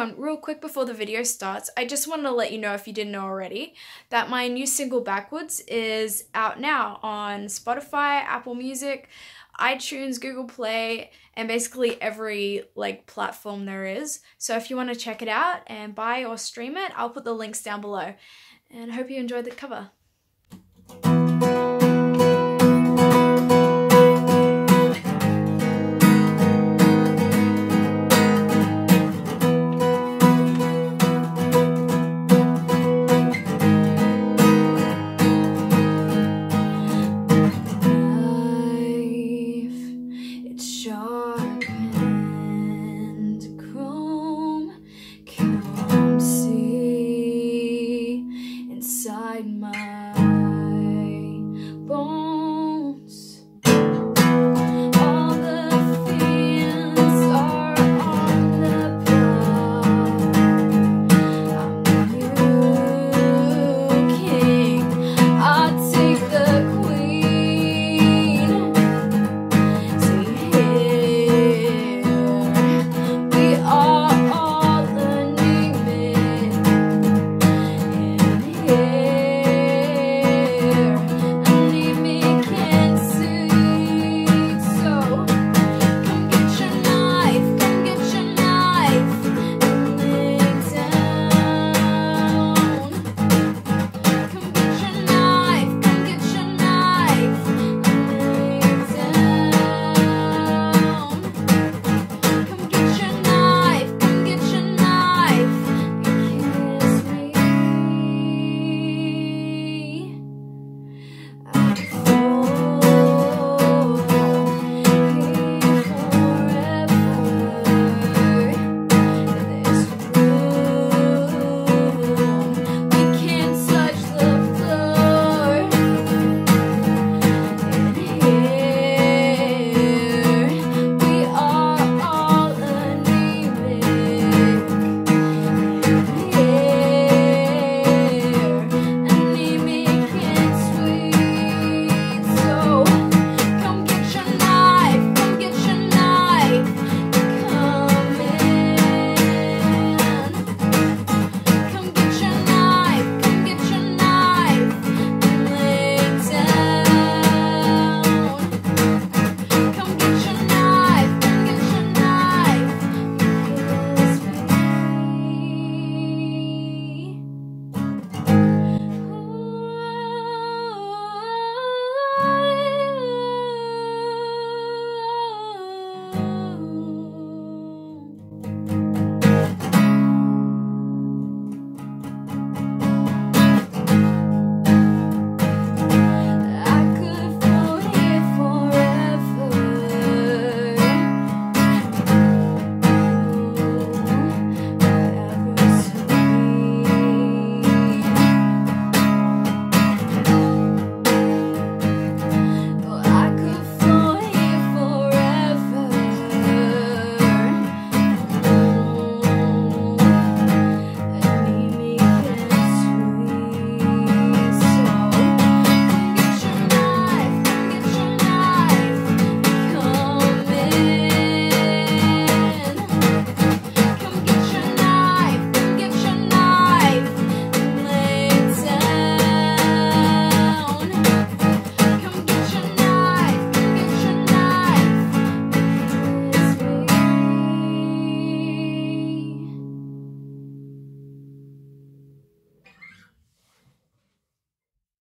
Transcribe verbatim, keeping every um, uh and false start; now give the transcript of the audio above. everyone, real quick before the video starts, I just want to let you know, if you didn't know already, that my new single Backwards is out now on Spotify, Apple Music, iTunes, Google Play, and basically every like platform there is. So if you want to check it out and buy or stream it, I'll put the links down below. And I hope you enjoyed the cover.